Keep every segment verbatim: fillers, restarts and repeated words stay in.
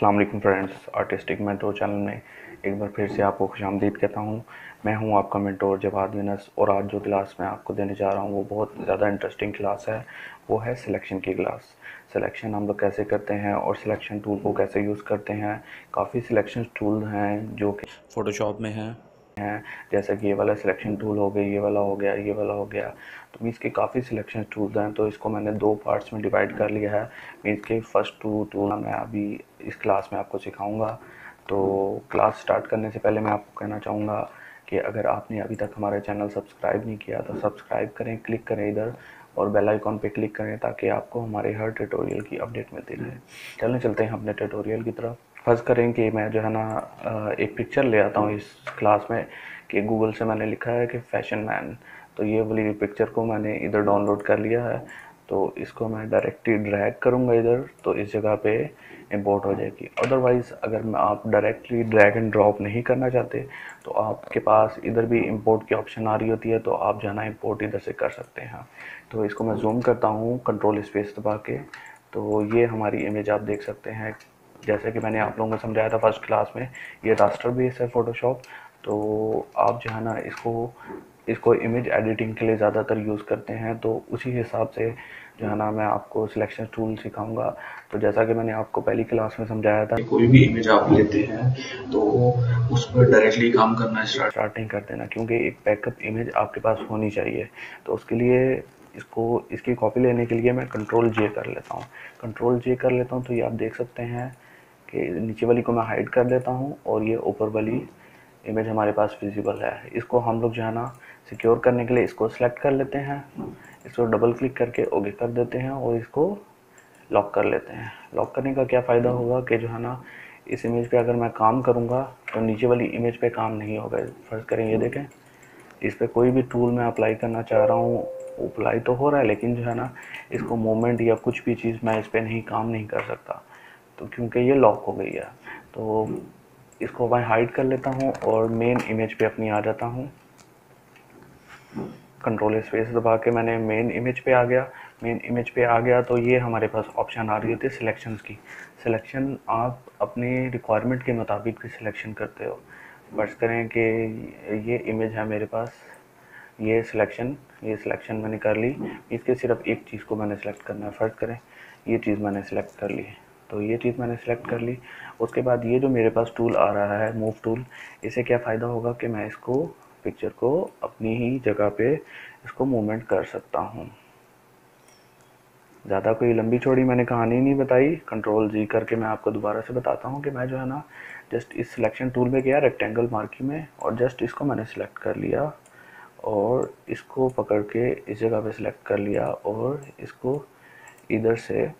अस्सलाम वालेकुम friends, artistic mentor channel में एक बार फिर से आपको खुशामदीद कहता हूँ। मैं हूँ आपका मेंटोर जवाद यूनस, और आज जो क्लास मैं आपको देने जा रहा हूँ वो बहुत ज़्यादा इंटरेस्टिंग क्लास है। वो है सिलेक्शन की क्लास। सिलेक्शन हम लोग कैसे करते हैं और सिलेक्शन टूल को कैसे यूज़ करते हैं। काफ़ी सिलेक्शन टूल हैं जो कि फ़ोटोशॉप में हैं हैं जैसे कि ये वाला सिलेक्शन टूल हो गया, ये वाला हो गया, ये वाला हो गया। तो मीन्स के काफ़ी सिलेक्शन टूल्स हैं, तो इसको मैंने दो पार्ट्स में डिवाइड कर लिया है। मीन्स के फर्स्ट टू टूल मैं अभी इस क्लास में आपको सिखाऊंगा। तो क्लास स्टार्ट करने से पहले मैं आपको कहना चाहूँगा कि अगर आपने अभी तक हमारे चैनल सब्सक्राइब नहीं किया तो सब्सक्राइब करें, क्लिक करें इधर और बेल आइकॉन पे क्लिक करें ताकि आपको हमारे हर ट्यूटोरियल की अपडेट मिलती रहे। चलने चलते हैं अपने ट्यूटोरियल की तरफ। फर्स्ट करें कि मैं जो है ना एक पिक्चर ले आता हूँ इस क्लास में कि गूगल से मैंने लिखा है कि फैशन मैन। तो ये वाली पिक्चर को मैंने इधर डाउनलोड कर लिया है, तो इसको मैं डायरेक्टली ड्रैग करूँगा इधर, तो इस जगह पे इंपोर्ट हो जाएगी। अदरवाइज़ अगर आप डायरेक्टली ड्रैग एंड ड्रॉप नहीं करना चाहते तो आपके पास इधर भी इंपोर्ट की ऑप्शन आ रही होती है, तो आप जाना इंपोर्ट इधर से कर सकते हैं। तो इसको मैं जूम करता हूँ कंट्रोल स्पेस दबा के, तो ये हमारी इमेज आप देख सकते हैं। जैसे कि मैंने आप लोगों को समझाया था फर्स्ट क्लास में, ये रास्टर बेस है फ़ोटोशॉप। तो आप जो है ना इसको इसको इमेज एडिटिंग के लिए ज़्यादातर यूज़ करते हैं, तो उसी हिसाब से जो है ना मैं आपको सिलेक्शन टूल सिखाऊंगा। तो जैसा कि मैंने आपको पहली क्लास में समझाया था, कोई भी इमेज आप लेते हैं तो उस पर डायरेक्टली काम करना स्टार्टिंग कर देना, क्योंकि एक बैकअप इमेज आपके पास होनी चाहिए। तो उसके लिए इसको इसकी कॉपी लेने के लिए मैं कंट्रोल जे कर लेता हूँ कंट्रोल जे कर लेता हूँ तो ये आप देख सकते हैं कि नीचे वाली को मैं हाइड कर देता हूँ और ये ऊपर वाली इमेज हमारे पास विजिबल है। इसको हम लोग जो है ना सिक्योर करने के लिए इसको सेलेक्ट कर लेते हैं, इसको डबल क्लिक करके ओके कर देते हैं और इसको लॉक कर लेते हैं। लॉक करने का क्या फ़ायदा होगा कि जो है ना इस इमेज पे अगर मैं काम करूँगा तो नीचे वाली इमेज पे काम नहीं होगा। फर्ज करें ये देखें, इस पर कोई भी टूल मैं अप्लाई करना चाह रहा हूँ, अप्लाई तो हो रहा है लेकिन जो है ना इसको मूवमेंट या कुछ भी चीज़ मैं इस पर नहीं काम नहीं कर सकता, तो क्योंकि ये लॉक हो गई है। तो इसको मैं हाइड कर लेता हूँ और मेन इमेज पे अपनी आ जाता हूँ। कंट्रोल स्पेस दबा के मैंने मेन इमेज पे आ गया। मेन इमेज पे आ गया तो ये हमारे पास ऑप्शन आ रही होती है सिलेक्शंस की। सिलेक्शन आप अपने रिक्वायरमेंट के मुताबिक भी सिलेक्शन करते हो। फर्ज करें कि ये इमेज है मेरे पास, ये सिलेक्शन ये सिलेक्शन मैंने कर ली। इसके सिर्फ एक चीज़ को मैंने सेलेक्ट करना है। फर्ज करें ये चीज़ मैंने सेलेक्ट कर ली, तो ये चीज़ मैंने सेलेक्ट कर ली। उसके बाद ये जो मेरे पास टूल आ रहा है मूव टूल, इसे क्या फ़ायदा होगा कि मैं इसको पिक्चर को अपनी ही जगह पे इसको मूवमेंट कर सकता हूँ। ज़्यादा कोई लंबी चौड़ी मैंने कहानी नहीं बताई। कंट्रोल जी करके मैं आपको दोबारा से बताता हूँ कि मैं जो है ना जस्ट इस सिलेक्शन टूल में गया रेक्टेंगल मार्की में और जस्ट इसको मैंने सेलेक्ट कर लिया और इसको पकड़ के इस जगह पर सिलेक्ट कर लिया और इसको इधर से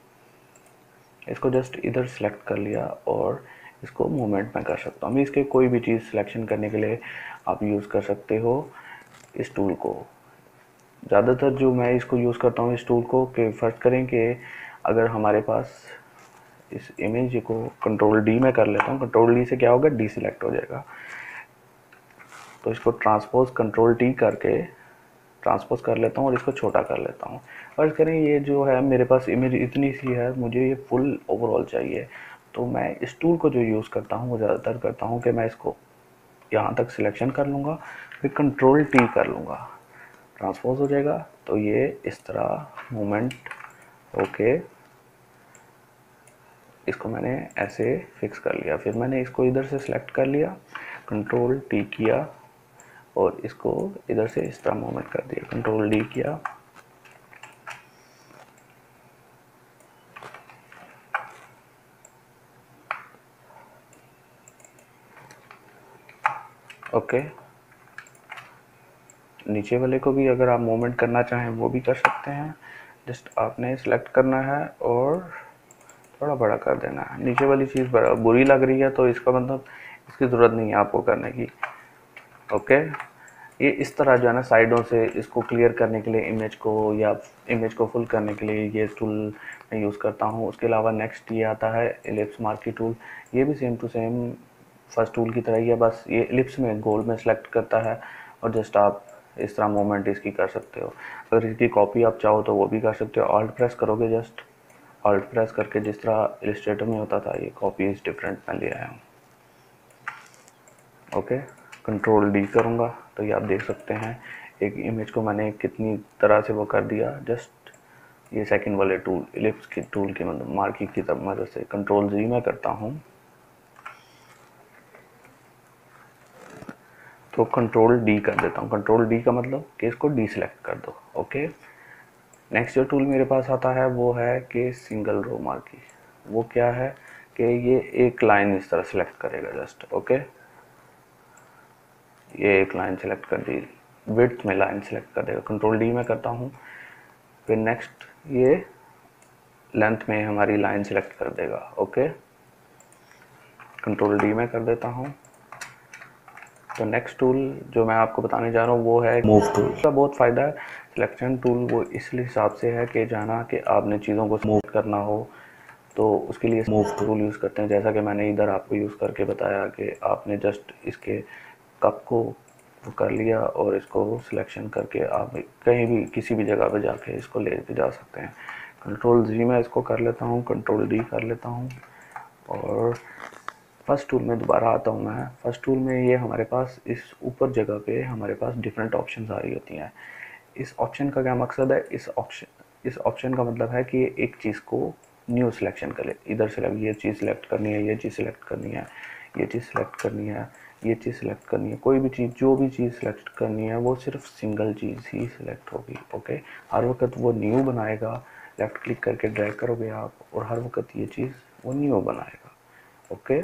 इसको जस्ट इधर सेलेक्ट कर लिया और इसको मूवमेंट में कर सकता हूँ। इसके कोई भी चीज़ सिलेक्शन करने के लिए आप यूज़ कर सकते हो इस टूल को। ज़्यादातर जो मैं इसको यूज़ करता हूँ इस टूल को कि फर्ज करें कि अगर हमारे पास इस इमेज को कंट्रोल डी में कर लेता हूँ, कंट्रोल डी से क्या होगा डी सिलेक्ट हो जाएगा। तो इसको ट्रांसपोज कंट्रोल टी करके ट्रांसपोज कर लेता हूँ और इसको छोटा कर लेता हूँ। फर्ज करें ये जो है मेरे पास इमेज इतनी सी है, मुझे ये फुल ओवरऑल चाहिए। तो मैं इस टूल को जो यूज़ करता हूँ वो ज़्यादातर करता हूँ कि मैं इसको यहाँ तक सिलेक्शन कर लूँगा, फिर कंट्रोल टी कर लूँगा, ट्रांसपोज हो जाएगा। तो ये इस तरह मूवमेंट होके इसको मैंने ऐसे फिक्स कर लिया। फिर मैंने इसको इधर से सिलेक्ट कर लिया, कंट्रोल टी किया और इसको इधर से इस तरह मूवमेंट कर दिया, कंट्रोल डी किया। ओके, नीचे वाले को भी अगर आप मूवमेंट करना चाहें वो भी कर सकते हैं। जस्ट आपने सेलेक्ट करना है और थोड़ा बड़ा कर देना है। नीचे वाली चीज़ बुरी लग रही है तो इसका मतलब इसकी ज़रूरत नहीं है आपको करने की। Okay okay. ये इस तरह जो है ना साइडों से इसको क्लियर करने के लिए इमेज को या इमेज को फुल करने के लिए ये टूल मैं यूज़ करता हूँ। उसके अलावा नेक्स्ट ये आता है एलिप्स मार्की टूल। ये भी same to same first tool की तरह ही है, बस ये एलिप्स में गोल में सेलेक्ट करता है और जस्ट आप इस तरह मूवमेंट इसकी कर सकते हो। अगर इसकी कॉपी आप चाहो तो वो भी कर सकते हो। ऑल्ट प्रेस करोगे जस्ट ऑल्ट प्रेस करके, जिस तरह इलस्ट्रेटर में होता था, ये कॉपी इज डिफरेंट में ले आया हूँ। ओके, कंट्रोल डी करूँगा तो ये आप देख सकते हैं एक इमेज को मैंने कितनी तरह से वो कर दिया। जस्ट ये सेकंड वाले टूल, इलिप्स की टूल की मतलब मार्की की मदद से कंट्रोल जी मैं करता हूँ तो कंट्रोल डी कर देता हूँ। कंट्रोल डी का मतलब कि इसको डी सेलेक्ट कर दो। ओके, नेक्स्ट जो टूल मेरे पास आता है वो है कि सिंगल रो मार्की। वो क्या है कि ये एक लाइन इस तरह सेलेक्ट करेगा जस्ट। ओके, ये एक लाइन सेलेक्ट कर दी, विड्थ में लाइन सेलेक्ट कर देगा। कंट्रोल डी में करता हूँ, फिर नेक्स्ट ये लेंथ में हमारी लाइन सेलेक्ट कर देगा। ओके, कंट्रोल डी में कर देता हूँ। तो नेक्स्ट टूल जो मैं आपको बताने जा रहा हूँ वो है मूव टूल। इसका बहुत फ़ायदा है सिलेक्शन टूल, वो इसलिए हिसाब से है कि जाना कि आपने चीज़ों को मूव करना हो तो उसके लिए मूव टूल यूज़ करते हैं। जैसा कि मैंने इधर आपको यूज़ करके बताया कि आपने जस्ट इसके कप को कर लिया और इसको सिलेक्शन करके आप कहीं भी किसी भी जगह पर जाके इसको ले के जा सकते हैं। कंट्रोल जी मैं इसको कर लेता हूँ, कंट्रोल डी कर लेता हूँ और फर्स्ट टूल में दोबारा आता हूँ मैं। फ़र्स्ट टूल में ये हमारे पास इस ऊपर जगह पे हमारे पास डिफरेंट ऑप्शंस आ रही होती हैं। इस ऑप्शन का क्या मकसद है? इस ऑप्शन इस ऑप्शन का मतलब है कि एक चीज़ को न्यू सिलेक्शन कर ले। इधर से लग ये चीज़ सेलेक्ट करनी है, ये चीज़ सेलेक्ट करनी है, ये चीज़ सेलेक्ट करनी है, ये चीज़ सेलेक्ट करनी है, कोई भी चीज़ जो भी चीज़ सेलेक्ट करनी है वो सिर्फ सिंगल चीज़ ही सिलेक्ट होगी। ओके, हर वक्त वो न्यू बनाएगा। लेफ़्ट क्लिक करके ड्रैग करोगे आप और हर वक्त ये चीज़ वो न्यू बनाएगा। ओके,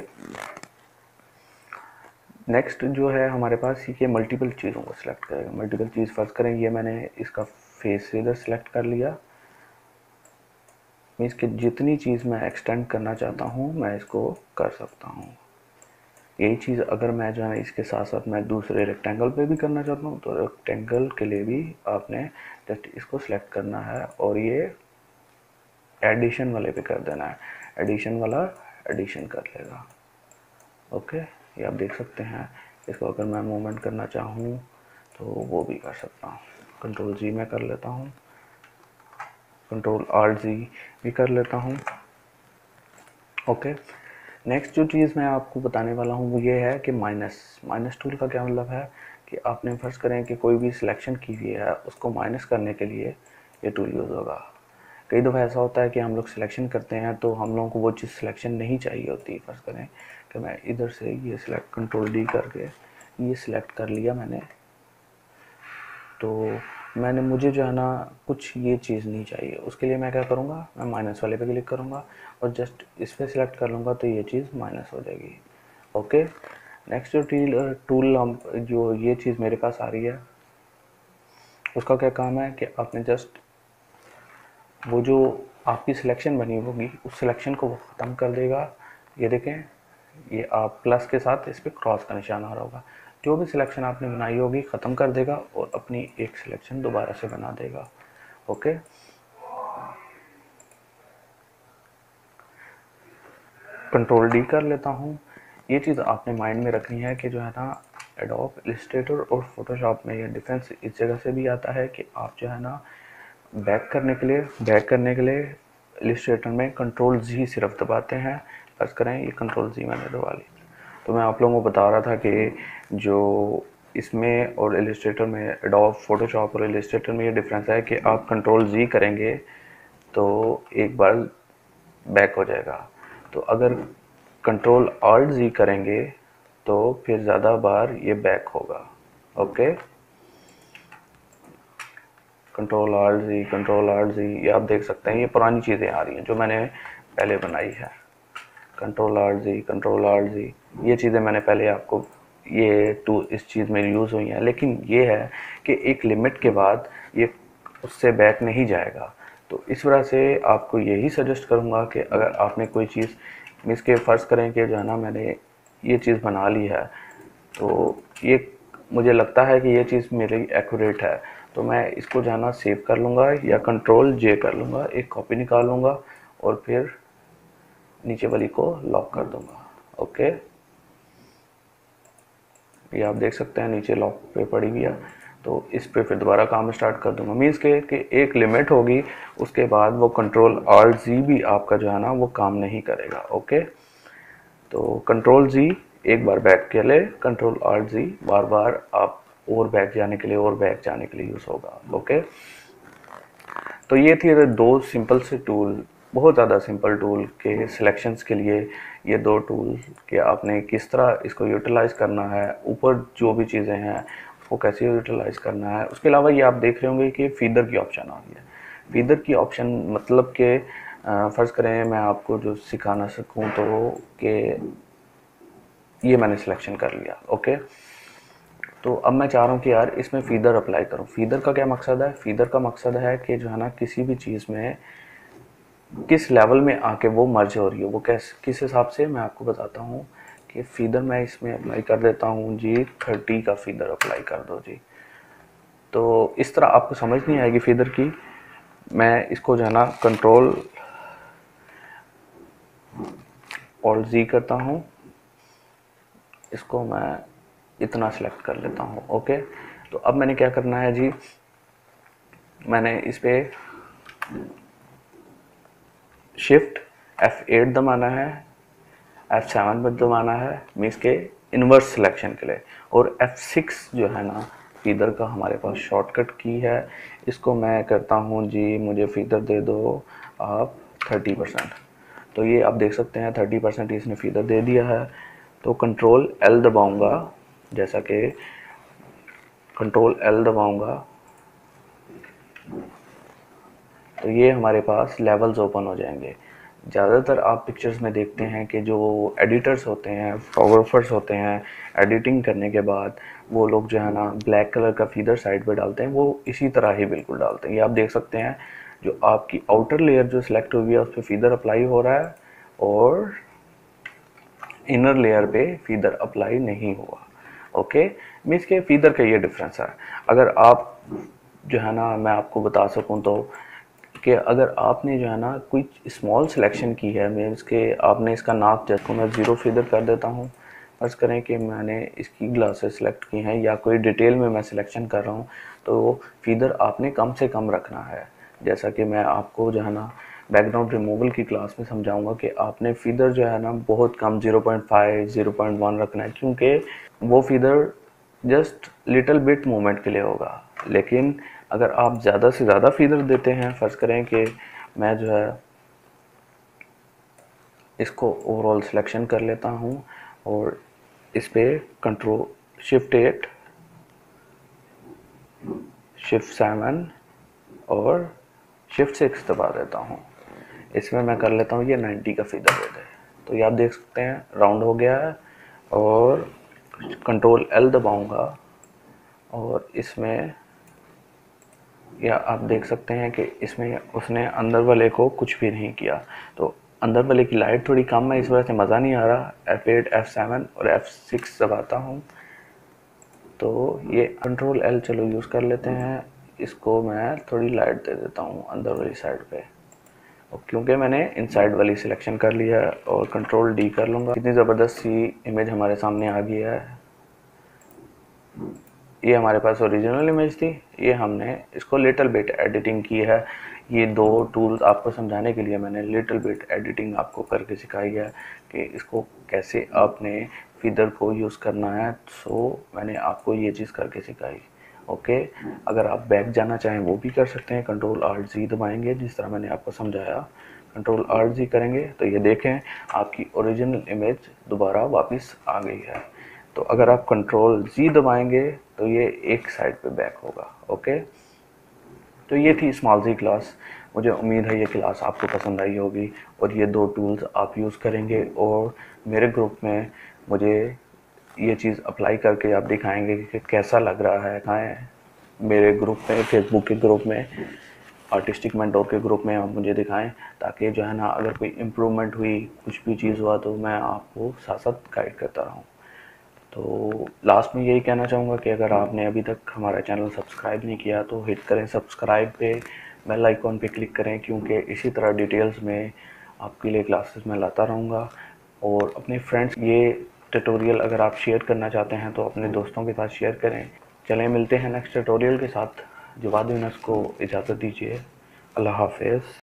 नेक्स्ट जो है हमारे पास ये मल्टीपल चीज़ों को सिलेक्ट करेगा। मल्टीपल चीज़ फर्स्ट करें, ये मैंने इसका फेस इधर सेलेक्ट कर लिया। मीन्स कि जितनी चीज़ मैं एक्सटेंड करना चाहता हूँ मैं इसको कर सकता हूँ। यही चीज़ अगर मैं जो है इसके साथ साथ मैं दूसरे रेक्टेंगल पे भी करना चाहता हूँ तो रेक्टेंगल के लिए भी आपने जस्ट इसको सेलेक्ट करना है और ये एडिशन वाले पे कर देना है। एडिशन वाला एडिशन कर लेगा। ओके, ये आप देख सकते हैं। इसको अगर मैं मूवमेंट करना चाहूँ तो वो भी कर सकता हूँ। कंट्रोल जी मैं कर लेता हूँ, कंट्रोल आल्ट जी भी कर लेता हूँ। ओके, नेक्स्ट जो चीज़ मैं आपको बताने वाला हूँ वो ये है कि माइनस। माइनस टूल का क्या मतलब है कि आपने फर्ज करें कि कोई भी सिलेक्शन की हुई है उसको माइनस करने के लिए ये टूल यूज़ होगा। कई दफ़ा ऐसा होता है कि हम लोग सिलेक्शन करते हैं तो हम लोगों को वो चीज़ सिलेक्शन नहीं चाहिए होती। फर्ज करें कि मैं इधर से ये सिलेक्ट, कंट्रोल डी करके ये सिलेक्ट कर लिया मैंने, तो मैंने मुझे जो है ना कुछ ये चीज़ नहीं चाहिए। उसके लिए मैं क्या करूँगा, मैं माइनस वाले पे क्लिक करूँगा और जस्ट इस पर सिलेक्ट कर लूँगा तो ये चीज़ माइनस हो जाएगी। ओके, नेक्स्ट जो टूल टूल हम जो ये चीज़ मेरे पास आ रही है उसका क्या काम है कि आपने जस्ट वो जो आपकी सिलेक्शन बनी होगी उस सिलेक्शन को वो ख़त्म कर देगा। ये देखें, ये आप प्लस के साथ इस पर क्रॉस का निशान आ रहा होगा। जो भी सिलेक्शन आपने बनाई होगी ख़त्म कर देगा और अपनी एक सिलेक्शन दोबारा से बना देगा। ओके, कंट्रोल डी कर लेता हूँ। ये चीज़ आपने माइंड में रखनी है कि जो है ना एडोब इलस्ट्रेटर और फोटोशॉप में ये डिफरेंस इस जगह से भी आता है कि आप जो है ना बैक करने के लिए बैक करने के लिए इलस्ट्रेटर में कंट्रोल जी सिर्फ दबाते हैं। बस करें, ये कंट्रोल जी मैंने दबा ली। तो मैं आप लोगों को बता रहा था कि जो इसमें और इलस्ट्रेटर में, एडोब फोटोशॉप और इलस्ट्रेटर में ये डिफरेंस है कि आप कंट्रोल जी करेंगे तो एक बार बैक हो जाएगा, तो अगर कंट्रोल ऑल्ट जी करेंगे तो फिर ज़्यादा बार ये बैक होगा। Okay, control alt G, control alt G, ये आप देख सकते हैं। ये पुरानी चीज़ें आ रही हैं जो मैंने पहले बनाई है। Control alt G, control alt G, ये चीज़ें मैंने पहले आपको ये टू इस चीज़ में यूज़ हुई हैं। लेकिन ये है कि एक लिमिट के बाद ये उससे बैक नहीं जाएगा। तो इस वजह से आपको यही सजेस्ट करूँगा कि अगर आपने कोई चीज़ मीन्स के फ़र्ज़ करें कि जो है ना मैंने ये चीज़ बना ली है तो ये मुझे लगता है कि ये चीज़ मेरी एक्यूरेट है तो मैं इसको जाना सेव कर लूँगा या कंट्रोल जे कर लूँगा, एक कॉपी निकाल लूँगा और फिर नीचे वाली को लॉक कर दूँगा। ओके, ये आप देख सकते हैं नीचे लॉक पे पड़ी गया। तो इस पे फिर दोबारा काम स्टार्ट कर दूंगा। मीन्स के कि एक लिमिट होगी, उसके बाद वो कंट्रोल आर जी भी आपका जो है ना वो काम नहीं करेगा। ओके, तो कंट्रोल जी एक बार बैक के लिए, कंट्रोल आर जी बार बार आप और बैक जाने के लिए और बैक जाने के लिए यूज़ होगा। ओके, तो ये थी दो सिंपल से टूल, बहुत ज़्यादा सिंपल टूल के सिलेक्शंस के लिए ये दो टूल के आपने किस तरह इसको यूटिलाइज़ करना है, ऊपर जो भी चीज़ें हैं उसको कैसे यूटिलाइज़ करना है। उसके अलावा ये आप देख रहे होंगे कि फीडर की ऑप्शन आ गई है। फीडर की ऑप्शन मतलब के फ़र्ज़ करें मैं आपको जो सिखाना सकूँ तो कि ये मैंने सिलेक्शन कर लिया। ओके, तो अब मैं चाह रहा हूँ कि यार इसमें फीडर अप्लाई करूँ। फीडर का क्या मकसद है? फीडर का मकसद है कि जो है ना किसी भी चीज़ में किस लेवल में आके वो मर्ज हो रही है, वो कैसे किस हिसाब से, मैं आपको बताता हूँ कि फीडर मैं इसमें अप्लाई कर देता हूँ जी, थर्टी का फीडर अप्लाई कर दो जी। तो इस तरह आपको समझ नहीं आएगी फीडर की। मैं इसको जो है ना कंट्रोल ऑल्ट जी करता हूँ, इसको मैं इतना सेलेक्ट कर लेता हूँ। ओके, तो अब मैंने क्या करना है जी, मैंने इस पर शिफ्ट एफ एट दबाना है, एफ सेवन पर दबाना है, मींस के इन्वर्स सिलेक्शन के लिए। और एफ सिक्स जो है ना फीडर का हमारे पास शॉर्टकट की है, इसको मैं करता हूँ जी मुझे फीडर दे दो आप थर्टी परसेंट। तो ये आप देख सकते हैं थर्टी परसेंट इसने फीडर दे दिया है। तो कंट्रोल एल दबाऊँगा, जैसा कि कंट्रोल एल दबाऊँगा तो ये हमारे पास लेवल्स ओपन हो जाएंगे। ज़्यादातर आप पिक्चर्स में देखते हैं कि जो एडिटर्स होते हैं, फोटोग्राफर्स होते हैं, एडिटिंग करने के बाद वो लोग जो है ना ब्लैक कलर का फीडर साइड पे डालते हैं, वो इसी तरह ही बिल्कुल डालते हैं। ये आप देख सकते हैं जो आपकी आउटर लेयर जो सिलेक्ट हुई है उस पर फीडर अप्लाई हो रहा है और इनर लेयर पर फीडर अप्लाई नहीं हुआ। ओके, मीन्स के फीडर का ये डिफरेंस है। अगर आप जो है ना मैं आपको बता सकूँ तो कि अगर आपने जो है ना कोई स्मॉल सिलेक्शन की है, मैं इसके आपने इसका नाप जैसे मैं ज़ीरो फीडर कर देता हूँ। फर्ज करें कि मैंने इसकी ग्लासेस सेलेक्ट की हैं या कोई डिटेल में मैं सिलेक्शन कर रहा हूँ, तो फीडर आपने कम से कम रखना है। जैसा कि मैं आपको जो है ना बैकग्राउंड रिमूवल की क्लास में समझाऊँगा कि आपने फीडर जो है ना बहुत कम zero point five zero point one रखना है, क्योंकि वो feather just little bit moment के लिए होगा। लेकिन अगर आप ज़्यादा से ज़्यादा फीडर देते हैं, फर्ज करें कि मैं जो है इसको ओवरऑल सिलेक्शन कर लेता हूं और इस पर control shift eight shift seven और शिफ्ट सिक्स दबा देता हूं, इसमें मैं कर लेता हूं ये नाइन्टी का फीडर दे दे। तो ये आप देख सकते हैं राउंड हो गया है और कंट्रोल एल दबाऊंगा और इसमें या आप देख सकते हैं कि इसमें उसने अंदर वाले को कुछ भी नहीं किया। तो अंदर वाले की लाइट थोड़ी कम है, इस वजह से मज़ा नहीं आ रहा। एफ एट, एफ सेवन और एफ सिक्स दबाता हूँ तो ये कंट्रोल एल चलो यूज़ कर लेते हैं, इसको मैं थोड़ी लाइट दे देता हूँ अंदर वाली साइड पे, और क्योंकि मैंने इनसाइड वाली सिलेक्शन कर लिया है और कंट्रोल डी कर लूँगा। इतनी ज़बरदस्त सी इमेज हमारे सामने आ गई है। ये हमारे पास ओरिजिनल इमेज थी, ये हमने इसको लिटिल बिट एडिटिंग की है। ये दो टूल्स आपको समझाने के लिए मैंने लिटिल बिट एडिटिंग आपको करके सिखाई है कि इसको कैसे आपने फीडर को यूज़ करना है। सो मैंने आपको ये चीज़ करके सिखाई। ओके, अगर आप बैक जाना चाहें वो भी कर सकते हैं, कंट्रोल आल्ट जी दबाएंगे जिस तरह मैंने आपको समझाया, कंट्रोल आल्ट जी करेंगे तो ये देखें आपकी ओरिजिनल इमेज दोबारा वापस आ गई है। तो अगर आप कंट्रोल जी दबाएंगे तो ये एक साइड पे बैक होगा। ओके, तो ये थी स्मॉल जी क्लास। मुझे उम्मीद है ये क्लास आपको पसंद आई होगी और ये दो टूल्स आप यूज़ करेंगे और मेरे ग्रुप में मुझे ये चीज़ अप्लाई करके आप दिखाएंगे कि कैसा लग रहा है। कहाँ मेरे ग्रुप में, फेसबुक के ग्रुप में, आर्टिस्टिक मेंटोर के ग्रुप में आप मुझे दिखाएं, ताकि जो है ना अगर कोई इम्प्रूवमेंट हुई, कुछ भी चीज़ हुआ तो मैं आपको साथ साथ गाइड करता रहूँ। तो लास्ट में यही कहना चाहूँगा कि अगर आपने अभी तक हमारा चैनल सब्सक्राइब नहीं किया तो हिट करें सब्सक्राइब पे, बेल आइकॉन पे क्लिक करें, क्योंकि इसी तरह डिटेल्स में आपके लिए क्लासेस मैं लाता रहूँगा। और अपने फ्रेंड्स ये ट्यूटोरियल अगर आप शेयर करना चाहते हैं तो अपने दोस्तों के साथ शेयर करें। चलें मिलते हैं नेक्स्ट ट्यूटोरियल के साथ। जवाद यूनस को इजाज़त दीजिए। अल्लाह हाफिज़।